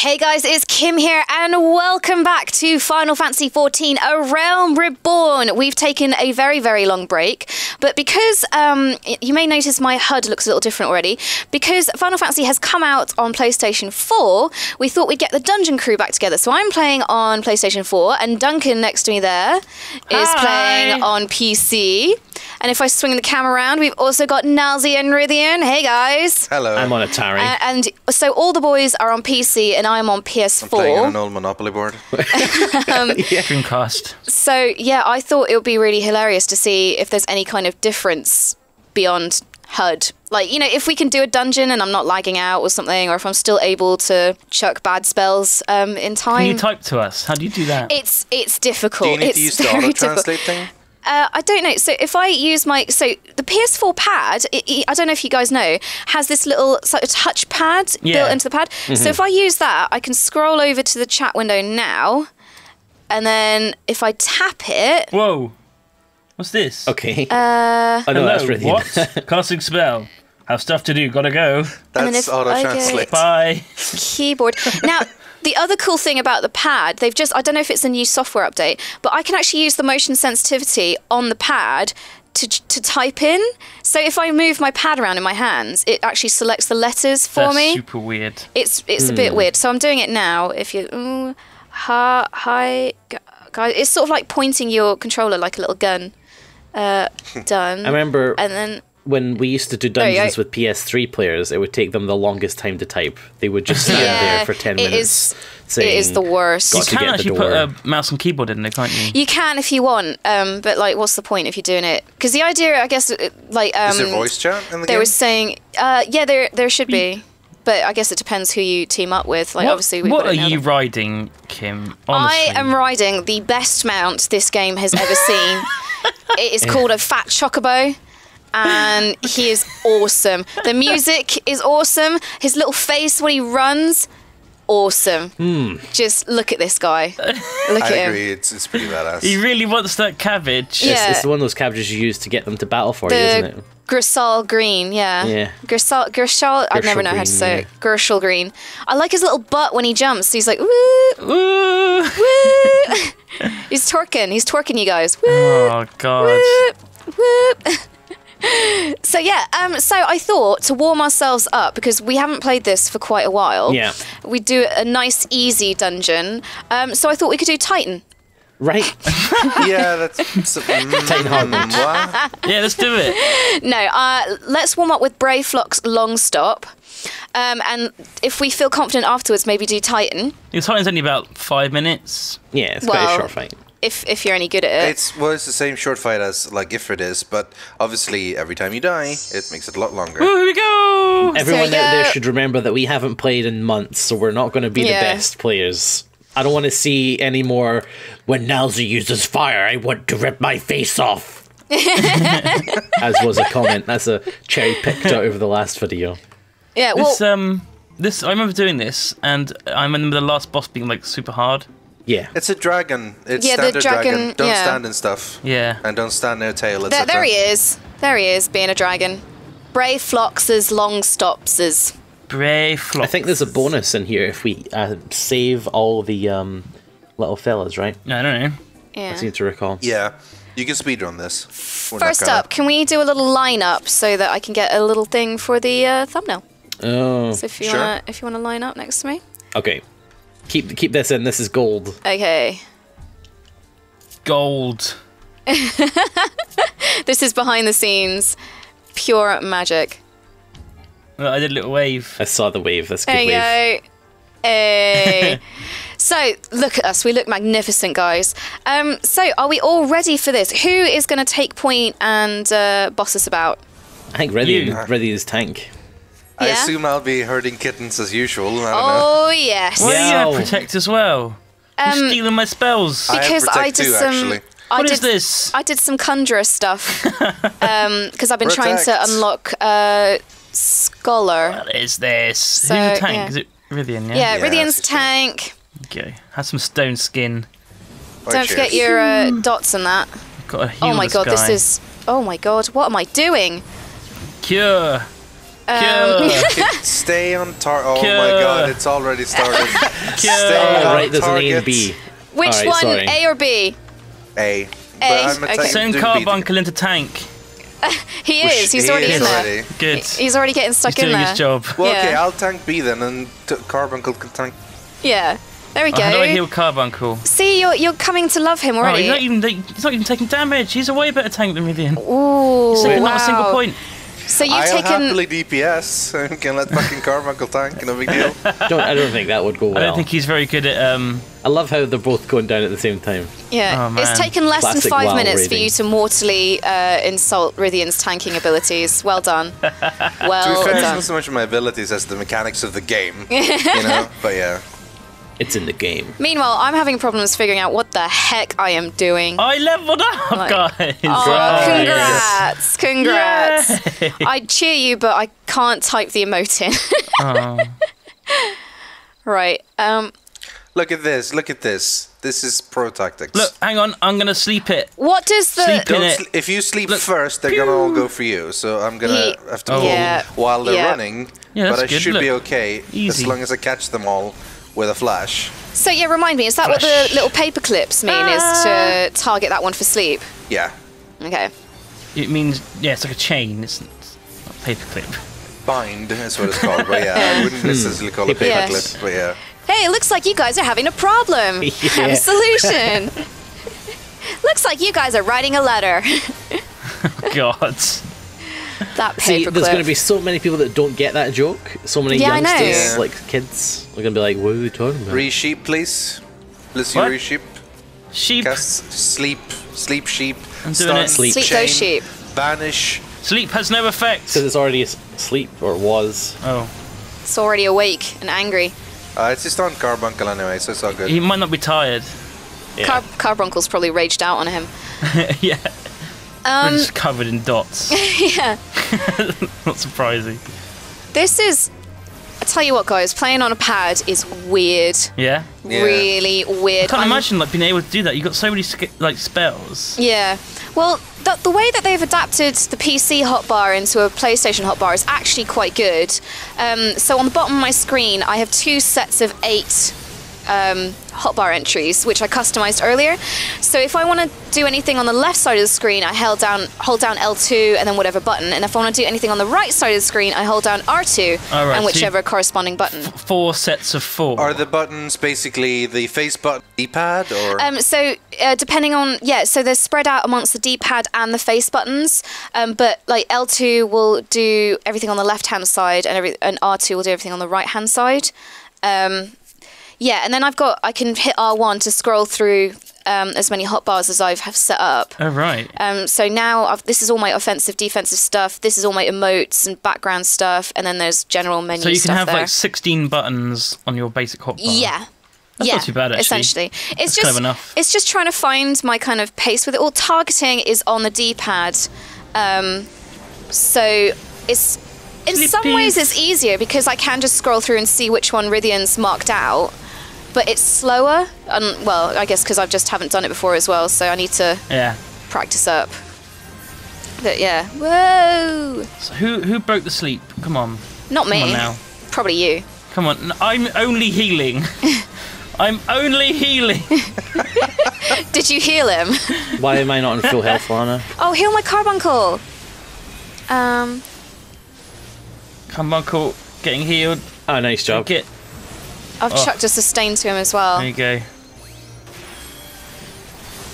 Hey guys, it's Kim here and welcome back to Final Fantasy XIV A Realm Reborn. We've taken a very long break, but because you may notice my HUD looks a little different already, because Final Fantasy has come out on PlayStation 4, we thought we'd get the dungeon crew back together. So I'm playing on PlayStation 4 and Duncan next to me there is playing on PC. And if I swing the camera around, we've also got Nilesy and Rythian. Hey guys. Hello. I'm on Atari. And so all the boys are on PC and I'm on PS4. I'm playing on an old Monopoly board. Dreamcast. So yeah, I thought it would be really hilarious to see if there's any kind of difference beyond HUD. Like, you know, if we can do a dungeon and I'm not lagging out or something, or if I'm still able to chuck bad spells in time. Can you type to us? How do you do that? It's difficult. Do you need to use the auto-translate thing? I don't know. So if I use my... So the PS4 pad, I don't know if you guys know, has this little sort of touch pad built into the pad. So if I use that, I can scroll over to the chat window now. And then if I tap it... Whoa. What's this? Okay. I know that's really... What? Casting spell. Have stuff to do. Gotta go. That's auto-translate. Bye. Keyboard. Now... The other cool thing about the pad, they've just, I don't know if it's a new software update, but I can actually use the motion sensitivity on the pad to type in. So if I move my pad around in my hands, it actually selects the letters for me. That's super weird. It's a bit weird. So I'm doing it now. If you, hi, guys. It's sort of like pointing your controller like a little gun. Done. I remember. And then... When we used to do dungeons with PS3 players, it would take them the longest time to type. They would just stand there for 10 minutes. It is the worst. You can actually put a mouse and keyboard in there, can't you? You can if you want, but like, what's the point if you're doing it? Because the idea, I guess, like... is there voice chat in the game? They were saying... yeah, there should be. But I guess it depends who you team up with. Like, obviously, what are you riding, Kim? Honestly. I am riding the best mount this game has ever seen. It is called a Fat Chocobo. And he is awesome. The music is awesome. His little face when he runs, awesome. Just look at this guy. I agree, it's pretty badass. He really wants that cabbage. Yeah. It's one of those cabbages you use to get them to battle for you, isn't it? Grisal green, yeah. Grisal, I never know how to say it. Grisal green. I like his little butt when he jumps. He's like, woo, woo, woo. He's twerking, you guys. Woo, oh, God. Woo, woo. So yeah, so I thought to warm ourselves up, because we haven't played this for quite a while, we'd do a nice easy dungeon, so I thought we could do Titan. Right. Yeah, that's Titan Harmon. Yeah, let's do it. No, let's warm up with Brayflox's Longstop, and if we feel confident afterwards, maybe do Titan. Your Titan's only about 5 minutes. Yeah, it's quite a short fight. If you're any good at it. It's the same short fight as like Ifrit is, but obviously every time you die, it makes it a lot longer. Ooh, here we go! Everyone out there should remember that we haven't played in months, so we're not going to be the best players. I don't want to see any more, when Nilesy uses fire, I want to rip my face off. As was a comment. That's a cherry picked out over the last video. Yeah, well... This, I remember doing this, and I remember the last boss being like super hard. Yeah. It's a dragon. It's standard dragon. Don't stand in stuff. Yeah. And don't stand near tail, etc. There he is. There he is, being a dragon. Brayflox's Longstop's. Brayflox. I think there's a bonus in here if we save all the little fellas, right? I don't know. Yeah. I seem to recall. Yeah. You can speedrun this. First up, can we do a little lineup so that I can get a little thing for the thumbnail? Oh. So if you want to line up next to me. Okay. Keep this in. This is gold. Okay. Gold. This is behind the scenes, pure magic. Well, I did a little wave. I saw the wave. That's a good wave. Hey. So look at us. We look magnificent, guys. So are we all ready for this? Who is going to take point and boss us about? I think ready is tank. Yeah? I assume I'll be herding kittens as usual. I don't know. Yes. Why are you going to protect as well? You're stealing my spells. Because I did some... I did some conjurer stuff. Because I've been trying to unlock Scholar. What is this? So, who's the tank? Is it Rythian? Yeah, Rythian's tank. Okay. Have some stone skin. Don't forget your dots and that. I've got a healer's guy. Oh my god, this is... Oh my god, what am I doing? Cure. Stay on target. Oh my god, it's already started. Stay on target. There's an A and B. Which one, sorry. A or B? A. Okay. Send Carbuncle into tank. He is. He's already in there. Good. He's already getting stuck in there. He's doing his job. Well, okay, I'll tank B then, and Carbuncle can tank. Yeah. There we go. How do I heal Carbuncle? See, you're coming to love him already. Oh, he's not even taking damage. He's a way better tank than Rythian. Ooh, he's taking not a single point. So you've taken happily DPS. Can let fucking Carbuncle tank. No big deal. I don't think that would go well. I don't think he's very good at. I love how they're both going down at the same time. Yeah, oh, it's taken less than 5 minutes for you to mortally insult Rythian's tanking abilities. Well done. Well done. To be fair, it's not so much my abilities as the mechanics of the game. You know, but yeah. It's in the game. Meanwhile, I'm having problems figuring out what the heck I am doing. I leveled up, guys! Oh, congrats! Congrats! Yay. I'd cheer you, but I can't type the emote in. Oh. Right. Look at this. Look at this. This is pro tactics. Look, hang on. I'm going to sleep it. What does the... Sleep in it. If you sleep first, they're going to all go for you. So I'm going to have to hold while they're running. Yeah, but I should be okay as long as I catch them all. With a flash. So yeah, remind me, is that what the little paper clips mean, is to target that one for sleep? Yeah. Okay. It means, it's like a chain, it's not a paper clip. Bind is what it's called, but I wouldn't necessarily call it a paper clip, but Hey, it looks like you guys are having a problem. Have a solution. Looks like you guys are writing a letter. Oh, God. That paperclip. See, there's going to be so many people that don't get that joke. So many youngsters, like kids, are going to be like, what are we talking about? Resheep, please. Let's see resheep. Sheep. Cast sleep. Sleep sheep. I'm doing it. Sleep those sheep. Banish. Sleep has no effect. Because it's already asleep, or was. Oh. It's already awake and angry. It's just on Carbuncle anyway, so it's all good. He might not be tired. Yeah. Carbuncle's probably raged out on him. Yeah. We're just covered in dots. Yeah. Not surprising. This is... I tell you what, guys, playing on a pad is weird. Yeah? Really weird. I can't imagine being able to do that. You've got so many spells. Yeah. Well, the way that they've adapted the PC hotbar into a PlayStation hotbar is actually quite good. So on the bottom of my screen, I have 2 sets of 8... hotbar entries, which I customized earlier. So if I want to do anything on the left side of the screen, I hold down L2 and then whatever button. And if I want to do anything on the right side of the screen, I hold down R2 and whichever corresponding button. 4 sets of 4. Are the buttons basically the face button, D-pad, or? Depending on, so they're spread out amongst the D-pad and the face buttons. But like L2 will do everything on the left-hand side, and R2 will do everything on the right-hand side. Yeah, and then I can hit R1 to scroll through as many hotbars as I've set up. Oh, right. So now this is all my offensive, defensive stuff. This is all my emotes and background stuff. And then there's general menu stuff. So you can have like 16 buttons on your basic hotbar. Yeah. That's not too bad, actually. Essentially. That's clever enough. It's just trying to find my kind of pace with it. All targeting is on the D-pad. So it's... In some ways, it's easier because I can just scroll through and see which one Rythian's marked out. But it's slower, and well, I guess because I just haven't done it before as well, so I need to practice up. But yeah, whoa! So who broke the sleep? Come on, not me. Come on now. Probably you. Come on, I'm only healing. I'm only healing. Did you heal him? Why am I not in full health, Lana? Oh, heal my Carbuncle. Carbuncle getting healed. Oh, nice job. I've chucked a sustain to him as well. There you go.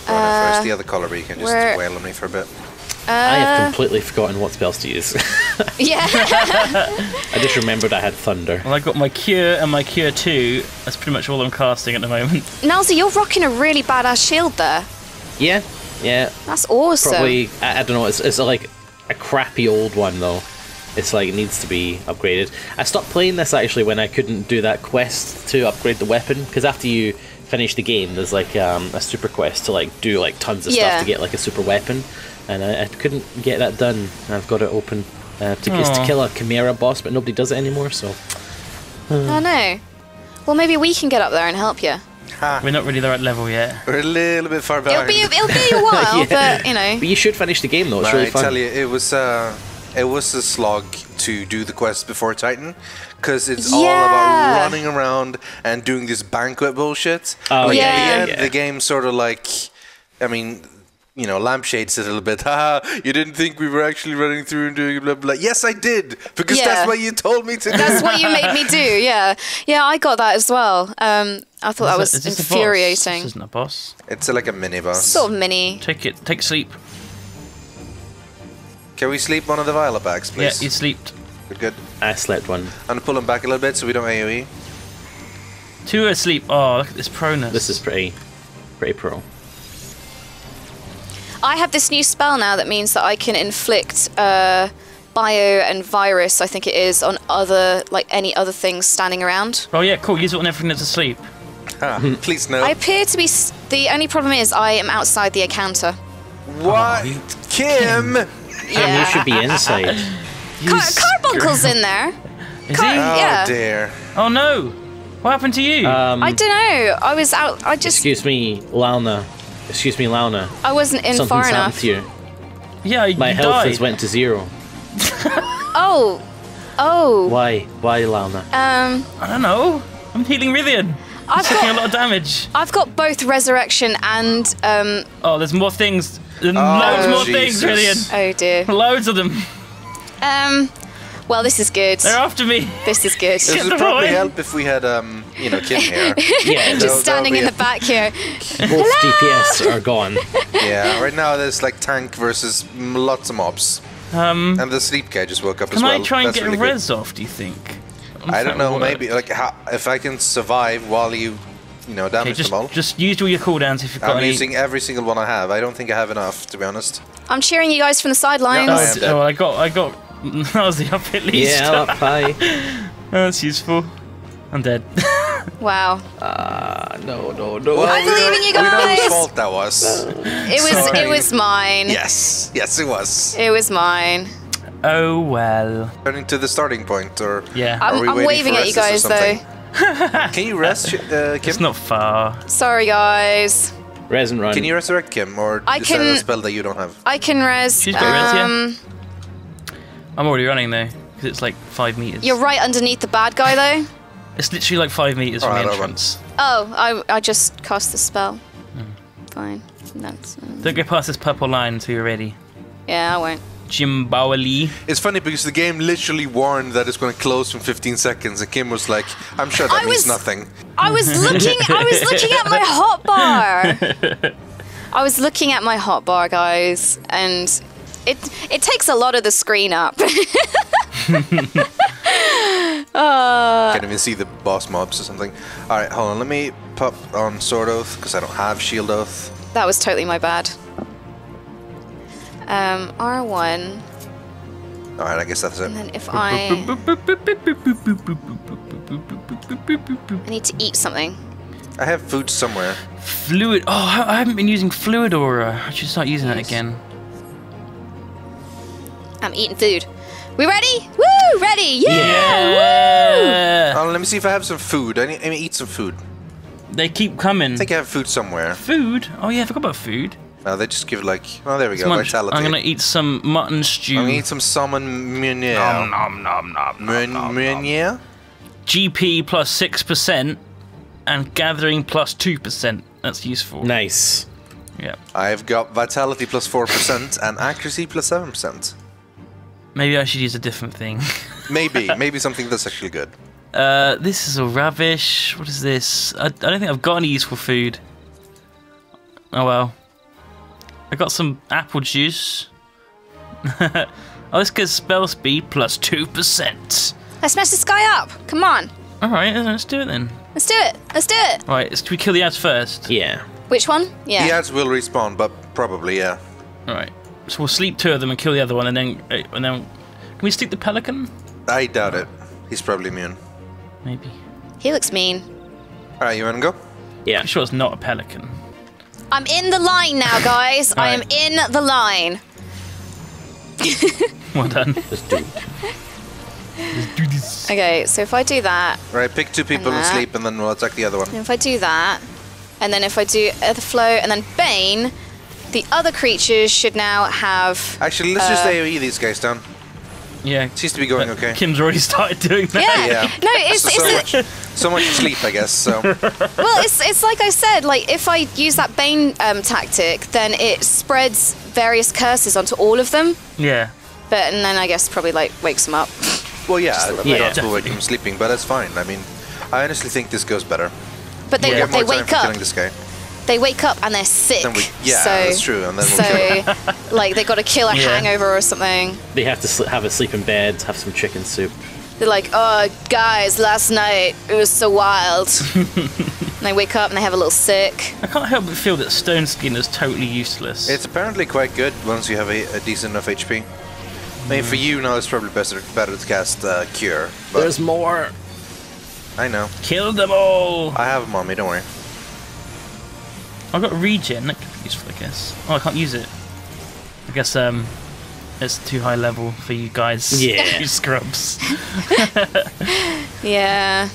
Well, first the other collar, but you can just wail on me for a bit. I have completely forgotten what spells to use. Yeah. I just remembered I had thunder. Well, I got my cure and my cure 2. That's pretty much all I'm casting at the moment. Nilesy, you're rocking a really badass shield there. Yeah, yeah. That's awesome. Probably, I don't know, it's like a crappy old one though. It's like it needs to be upgraded. I stopped playing this actually when I couldn't do that quest to upgrade the weapon, because after you finish the game, there's like a super quest to like do like tons of stuff to get like a super weapon, and I couldn't get that done. I've got it open to kill a Chimera boss, but nobody does it anymore. So. Oh no. Well, maybe we can get up there and help you. We're not really the right level yet. We're a little bit far behind. It'll be a while, but you know. But you should finish the game though. It's really fun. I tell you, it was a slog to do the quests before Titan, because it's all about running around and doing this banquet bullshit. At the end, the game sort of like, I mean, you know, lampshades it a little bit. Haha, you didn't think we were actually running through and doing blah, blah, blah. Yes, I did, because that's what you told me to do. That's what you made me do, yeah. Yeah, I got that as well. I thought that was infuriating. This isn't a boss. It's like a mini-boss. Sort of mini. Take sleep. Can we sleep one of the violet bags, please? Yeah, you sleeped. Good, good. I slept one. I'm going to pull them back a little bit so we don't AoE. Two asleep. Oh, look at this proneness. This is pretty pro. I have this new spell now that means that I can inflict bio and virus, I think it is, on other, like any other things standing around. Oh yeah, cool. Use it on everything that's asleep. Please no. I appear to be. The only problem is I am outside the encounter. What, Kim? Yeah. You should be inside. Carbuncle's in there. Is he? Yeah. Oh dear. Oh no! What happened to you? I don't know. I was out. I just. Excuse me, Launa. Excuse me, Launa. I wasn't in far enough. Something's happened to you. Yeah, you died. My health has went to zero. Oh, oh. Why, Launa? I don't know. I'm healing Rythian. I'm taking a lot of damage. I've got both resurrection and. Oh, there's more things. There's loads more things, Rythian. Oh dear. Loads of them. Well, this is good. They're after me. This is good. This would probably help if we had, you know, Kim here. Yeah, just standing in the back here. Both DPS are gone. Yeah, right now there's like tank versus lots of mobs. And the sleep guy just woke up as well. Can I try and get a res off, do you think? I don't know, maybe. Like, if I can survive while you know, damage them all. Just use all your cooldowns if you've got any. I'm using every single one I have. I don't think I have enough, to be honest. I'm cheering you guys from the sidelines. No, I got... That was the up at least. Yeah, up high. That's useful. I'm dead. Wow. No. Well, I'm leaving you guys. We know whose fault that was. It was mine. Yes, it was. It was mine. Oh well. Turning to the starting point, or yeah, I'm waving at you guys though. Can you rest, Kim? It's not far. Sorry, guys. Res and run. Can you resurrect Kim, or is that a spell that you don't have? I can res. She's got res, yeah. I'm already running though, because it's like 5 meters. You're right underneath the bad guy though. It's literally like 5 meters from the entrance. Oh, I just cast the spell. Fine. That's, don't go past this purple line until you're ready. Yeah, I won't. Jimbawali. It's funny because the game literally warned that it's going to close in 15 seconds, and Kim was like, "I'm sure that means nothing." I was looking at my hotbar. I was looking at my hotbar, guys, and. It takes a lot of the screen up. Can't even see the boss mobs or something. All right, hold on. Let me pop on Sword Oath because I don't have Shield Oath. That was totally my bad. R1. All right, I guess that's it. And then if I need to eat something. I have food somewhere. Fluid. Oh, I haven't been using Fluid Aura. I should start using that again. I'm eating food. We ready? Woo! Ready! Yeah! Woo! Oh, let me see if I have some food. I need to eat some food. They keep coming. I think I have food somewhere. Food? Oh yeah, I forgot about food. No, they just give like... Oh, there we go. Vitality. I'm gonna eat some mutton stew. I'm gonna eat some salmon muneer. Nom, nom, nom, nom, nom, muneer? GP plus 6% and gathering plus 2%. That's useful. Nice. Yeah. I've got vitality plus 4% and accuracy plus 7%. Maybe I should use a different thing. Maybe something that's actually good. This is all rubbish. What is this? I don't think I've got any useful food. Oh well. I got some apple juice. Oh, this gives spell speed plus 2%. Let's mess this guy up. Come on. All right, let's do it then. Let's do it. Let's do it. Right, do we kill the ads first? Yeah. Which one? Yeah. The ads will respawn, but probably yeah. All right. So we'll sleep two of them and kill the other one, and then can we sleep the pelican? I doubt it. He's probably immune. Maybe. He looks mean. All right, you want to go? Yeah. I'm sure it's not a pelican. I'm in the line now, guys. I am in the line. Well done. Let's do it. Let's do this. Okay, so if I do that. Right, pick two people and sleep, and then we'll attack the other one. And if I do that, and then if I do Earthflow, and then Bane. The other creatures should now have... Actually, let's just AoE these guys down. Yeah. Seems to be going okay. Kim's already started doing that. Yeah. No, it's so much sleep, I guess. So. Well, it's like I said, like if I use that Bane tactic, then it spreads various curses onto all of them. Yeah. But and then I guess probably like wakes them up. Well, yeah, I wake him sleeping, but that's fine. I mean, I honestly think this goes better. But they wake up. This guy. They wake up and they're sick. So, that's true. And then like they got to kill a hangover or something. They have to have a sleep in bed, have some chicken soup. They're like, oh guys, last night it was so wild. And they wake up and they have a little sick. I can't help but feel that Stone Skin is totally useless. It's apparently quite good once you have a decent enough HP. I mean, for you now, it's probably better to cast Cure. But there's more. I know. Kill them all. I have Mommy, don't worry. I've got Regen, that could be useful, I guess. Oh, I can't use it. I guess it's too high level for you guys. Yeah. You scrubs. Yeah.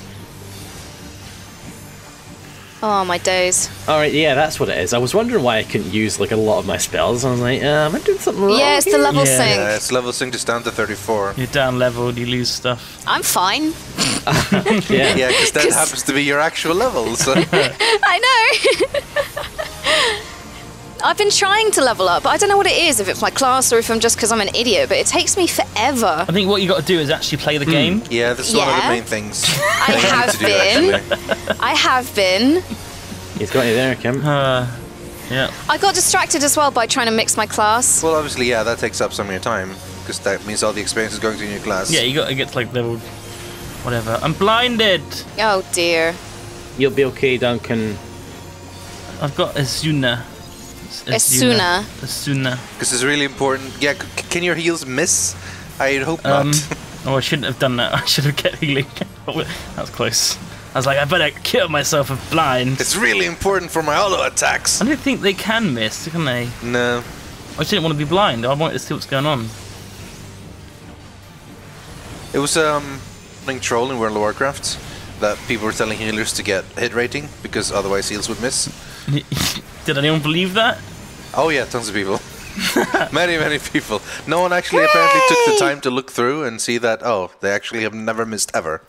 Oh, my days. Alright, yeah, that's what it is. I was wondering why I couldn't use like a lot of my spells. I was like, am I doing something wrong? Yeah, it's the level sync. Yeah, it's level sync just down to 34. You're down leveled, you lose stuff. I'm fine. Yeah, because that happens to be your actual level. So. I know. I've been trying to level up, but I don't know what it is, if it's my class or if I'm just because I'm an idiot, but it takes me forever. I think what you got to do is actually play the game. Yeah, that's one of the main things. I have been. He's got you there, Kim. Yeah. I got distracted as well by trying to mix my class. Well, obviously, yeah, that takes up some of your time, because that means all the experience is going to your new class. Yeah, you got to get like leveled. Whatever. I'm blinded! Oh dear. You'll be okay, Duncan. I've got Asuna. Asuna. Asuna. Because it's really important. Yeah, can your heals miss? I'd hope not. Oh, I shouldn't have done that. I should have kept healing. That was close. I was like, I better kill myself of blind. It's really important for my auto attacks. I don't think they can miss, can they? No. I just didn't want to be blind. I wanted to see what's going on. It was, troll in World of Warcraft that people were telling healers to get hit rating because otherwise heals would miss. Did anyone believe that? Oh yeah, tons of people. many people. No one actually apparently took the time to look through and see that, oh, they actually have never missed ever.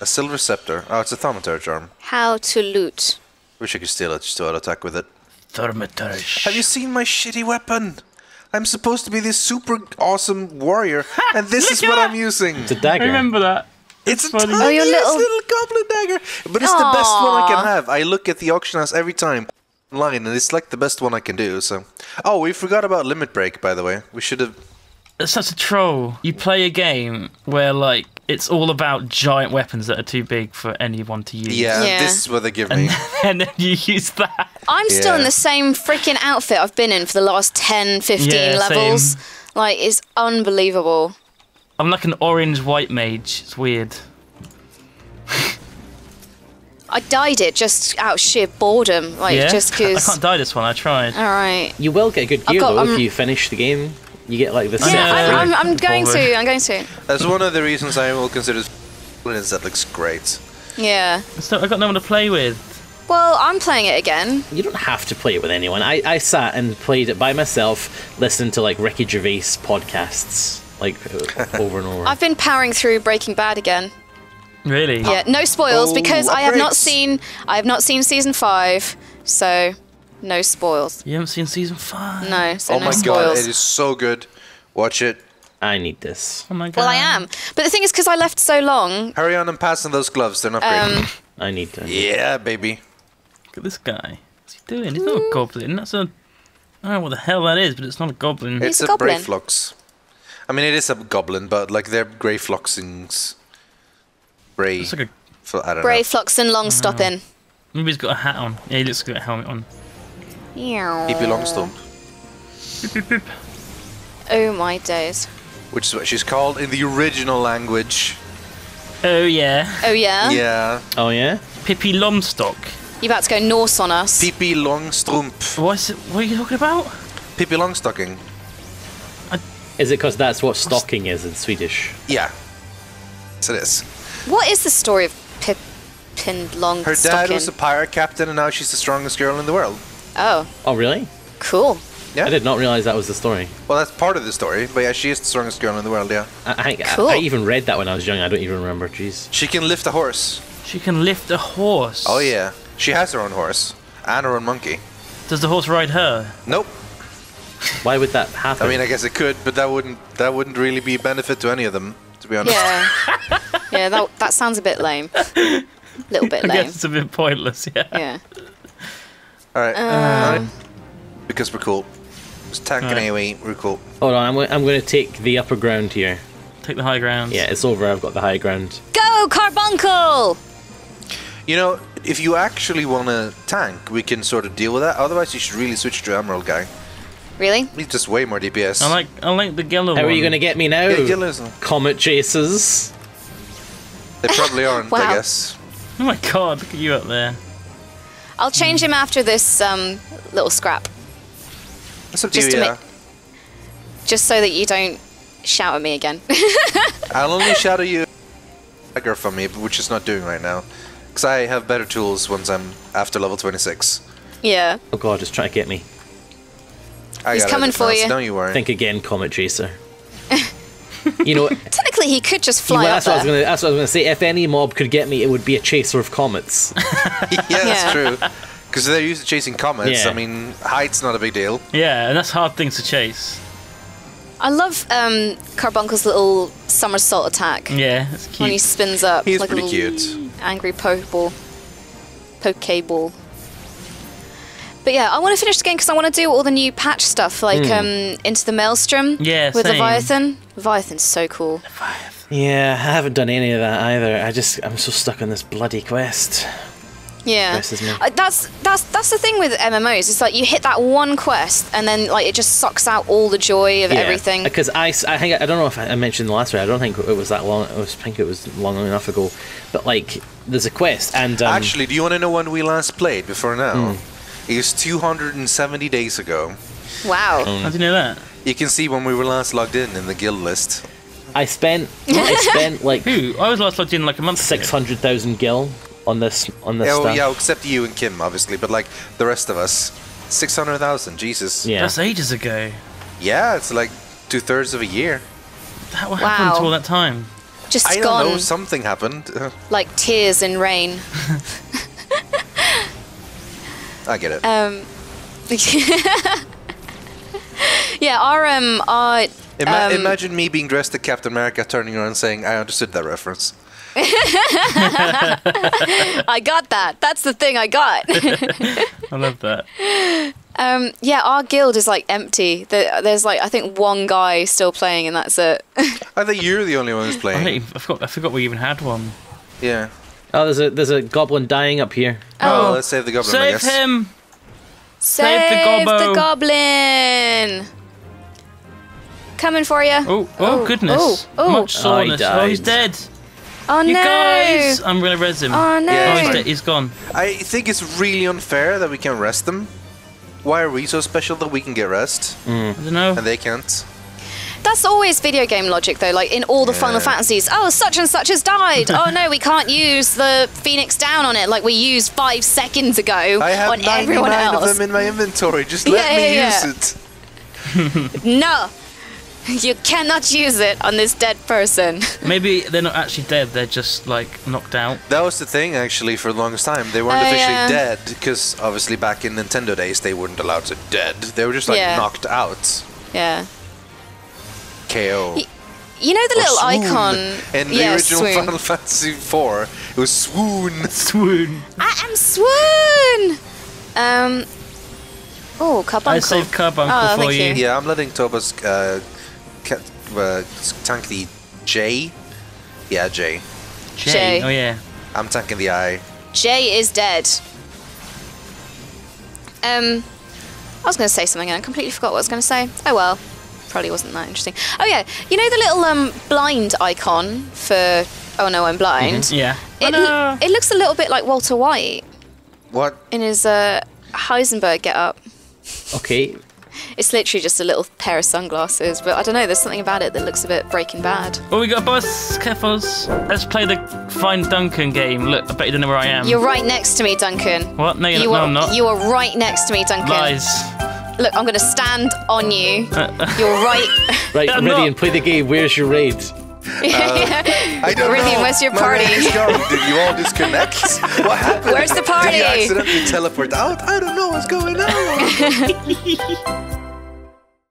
A silver scepter. Oh, it's a Thaumaturge arm. How to loot. Wish I could steal it just to auto-attack with it. Thaumaturge. Have you seen my shitty weapon? I'm supposed to be this super awesome warrior, and this is what I'm using. It's a dagger. I remember that. It's a tiny little goblin dagger, but it's the best one I can have. I look at the auction house every time online, and it's like the best one I can do. So, oh, we forgot about Limit Break, by the way. We should have. That's such a troll. You play a game where like it's all about giant weapons that are too big for anyone to use. Yeah, this is what they give me. And then you use that. I'm still in the same freaking outfit I've been in for the last 10, 15 levels. Same. Like, it's unbelievable. I'm like an orange white mage. It's weird. I dyed it just out of sheer boredom. Like, just because. I can't dye this one. I tried. All right. You will get good gear, though, if you finish the game. You get like this. Yeah, I'm going to. That's one of the reasons I will consider this. That looks great. Yeah. I've got no one to play with. Well, I'm playing it again. You don't have to play it with anyone. I sat and played it by myself, listening to like Ricky Gervais podcasts, like over and over. I've been powering through Breaking Bad again. Really? Yeah. No spoils because I have not seen season 5, so. No spoils. You haven't seen season 5? No. So oh my god, it is so good. Watch it. I need this. Oh my god. Well, I am. But the thing is, because I left so long. Hurry on and pass on those gloves. They're not great. I need them. Yeah, baby. Look at this guy. What's he doing? He's not a goblin. That's a. I don't know what the hell that is, but it's not a goblin. It's a Brayflox. I mean, it is a goblin, but like they're Brayfloxings. Bray. It's like a. I don't know. Brayflox and Longstop in. Maybe he's got a hat on. Yeah, he looks got a helmet on. Pippi Longstocking. Oh my days. Which is what she's called in the original language. Oh yeah. Oh yeah? Yeah. Oh yeah? Pippi Longstock. You're about to go Norse on us. Pippi Longstrump. What are you talking about? Pippi Longstocking. Is it because that's what stocking is in Swedish? Yeah. So it is. What is the story of Pippi Longstocking? Her dad was a pirate captain and now she's the strongest girl in the world. Oh. Oh, really? Cool. Yeah. I did not realize that was the story. Well, that's part of the story, but yeah, she is the strongest girl in the world, yeah. I even read that when I was young, I don't even remember, jeez. She can lift a horse. She can lift a horse? Oh yeah, she has her own horse, and her own monkey. Does the horse ride her? Nope. Why would that happen? I mean, I guess it could, but that wouldn't really be a benefit to any of them, to be honest. Yeah, yeah, that sounds a bit lame. A little bit lame. I guess it's a bit pointless, yeah. Yeah. Alright, because we're cool. It's tank and AoE, we're cool. Hold on, I'm going to take the upper ground here. Take the high ground. Yeah, it's over, I've got the high ground. Go, Carbuncle! You know, if you actually want to tank, we can sort of deal with that. Otherwise, you should really switch to Emerald guy. Really? He's just way more DPS. I like the yellow one. How are you going to get me now? Yeah, Comet Chasers. They probably aren't, wow. I guess. Oh my god, look at you up there. I'll change him after this little scrap. That's up to you, yeah. Just so that you don't shout at me again. I'll only shout at you from me, which is not doing right now. Because I have better tools once I'm after level 26. Yeah. Oh god, just try to get me. He's coming for you. Don't you worry. Think again, Comet Tracer. You know, technically he could just fly up there. That's what I was going to say. If any mob could get me, it would be a chaser of comets. Yeah, that's true. Because they're used to chasing comets. Yeah. I mean, height's not a big deal. Yeah, and that's hard things to chase. I love Carbuncle's little somersault attack. Yeah, that's cute. When he spins up. He's like pretty cute. Angry pokeball. Pokeball. But yeah, I want to finish the game because I want to do all the new patch stuff, like Into the Maelstrom with Leviathan. Leviathan's so cool. Leviathan. Yeah, I haven't done any of that either. I'm so stuck on this bloody quest. Yeah, that's the thing with MMOs. It's like you hit that one quest and then like it just sucks out all the joy of everything. Because I don't know if I mentioned the last way. I don't think it was that long. I think it was long enough ago. But like, there's a quest and actually, do you want to know when we last played before now? It was 270 days ago. Wow. How do you know that? You can see when we were last logged in the guild list. I spent like... Who? I was last logged in like a month ago. 600,000 gil on this stuff. Yeah, except you and Kim, obviously, but like the rest of us. 600,000, Jesus. Yeah. That's ages ago. Yeah, it's like 2/3 of a year. What happened to all that time? Just gone. I don't know, something happened. Like tears in rain. I get it. Yeah, our imagine me being dressed as Captain America, turning around saying, I understood that reference. I got that. That's the thing I got. I love that. Yeah, our guild is like empty. There's like, I think, one guy still playing and that's it. I think you're the only one who's playing. I forgot we even had one. Yeah. Oh, there's a goblin dying up here. Oh, let's save the goblin, I guess. Save him! Save the goblin! Coming for you. Oh, goodness. Oh, much soreness. Oh, he's dead. Oh, no. You guys! I'm going to res him. Oh, no. Yeah, he's gone. I think it's really unfair that we can't rest them. Why are we so special that we can get rest? I don't know. And they can't. That's always video game logic, though, like in all the Final Fantasies. Oh, such and such has died. Oh, no, we can't use the Phoenix Down on it like we used 5 seconds ago on everyone else. I have 99 of them in my inventory. Just let me use it. No, you cannot use it on this dead person. Maybe they're not actually dead. They're just, like, knocked out. That was the thing, actually, for the longest time. They weren't officially dead because, obviously, back in Nintendo days, they weren't allowed to dead. They were just, like, knocked out. Yeah. KO. You know the little swoon. Icon in the original swoon. Final Fantasy IV. It was swoon. Swoon. I am swoon. Oh, Carbuncle. I saved Carbuncle for you. Yeah, I'm letting Tobas tank the J. Yeah, J. J. Oh yeah. I'm tanking the I. J is dead. I was going to say something and I completely forgot what I was going to say. Oh well. Probably wasn't that interesting. Oh yeah, you know the little blind icon for "Oh no, I'm blind." Yeah, it looks a little bit like Walter White. What? In his Heisenberg get-up. Okay. It's literally just a little pair of sunglasses, but I don't know. There's something about it that looks a bit Breaking Bad. Oh, we got a bus, Kefos. Let's play the Find Duncan game. Look, I bet you don't know where I am. You're right next to me, Duncan. What? No, I'm not. You are right next to me, Duncan. Lies. Look, I'm going to stand on you. You're right. Right, Rythian, play the game. Where's your raid? I don't Rythian, know. Where's your party? Did you all disconnect? What happened? Where's the party? Did you accidentally teleport out? I don't know what's going on.